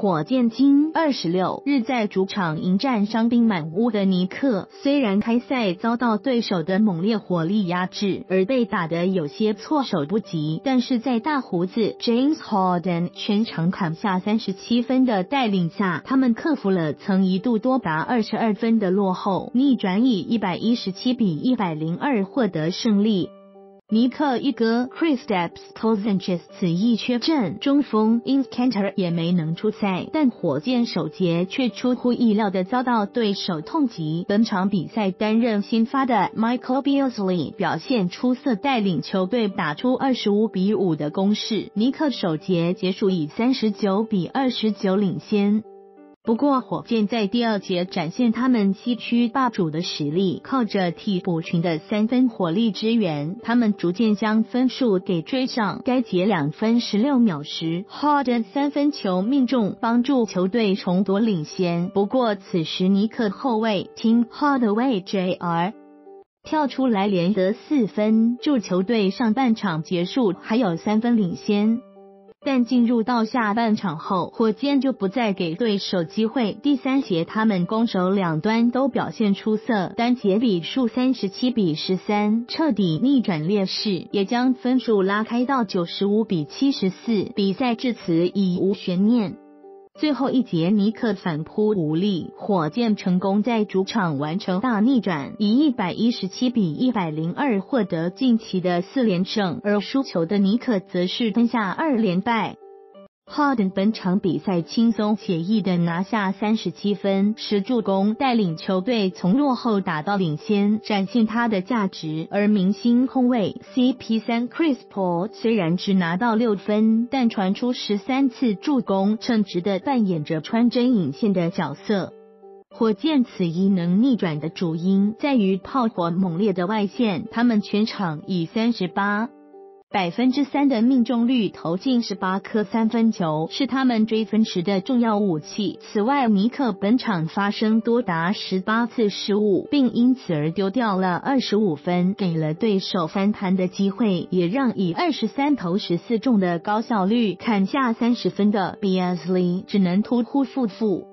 火箭今26日在主场迎战伤兵满屋的尼克，虽然开赛遭到对手的猛烈火力压制而被打得有些措手不及，但是在大胡子 James Harden 全场砍下37分的带领下，他们克服了曾一度多达22分的落后，逆转以117比102获得胜利。尼克一哥 Chris Steps Cousins 此役缺阵，中锋 Incanter 也没能出赛，但火箭首节却出乎意料的遭到对手痛击。本场比赛担任先发的 Michael Beasley 表现出色，带领球队打出25比5的攻势。尼克首节结束以39比29领先。不过火箭在第二节展现他们西区霸主的实力，靠着替补群的三分火力支援，他们逐渐将分数给追上。该节2分16秒时 Harden 三分球命中，帮助球队重夺领先。不过此时尼克后卫 Hardaway Jr.跳出来连得4分，助球队上半场结束还有3分领先。但进入到下半场后，火箭就不再给对手机会。第三节他们攻守两端都表现出色，单节比数37比13，彻底逆转劣势，也将分数拉开到95比74，比赛至此已无悬念。最后一节尼克反扑无力，火箭成功在主场完成大逆转，以117比102获得近期的4连胜，而输球的尼克则是吞下2连败。Harden 本场比赛轻松惬意的拿下37分10助攻，带领球队从落后打到领先，展现他的价值。而明星控卫 CP3 Chris Paul 虽然只拿到6分，但传出13次助攻，称职的扮演着穿针引线的角色。火箭此役能逆转的主因在于炮火猛烈的外线，他们全场以38% 的命中率投进18颗三分球，是他们追分时的重要武器。此外，尼克本场发生多达18次失误，并因此而丢掉了25分，给了对手翻盘的机会，也让以23投14中的高效率砍下30分的 Beasley 只能突突负负。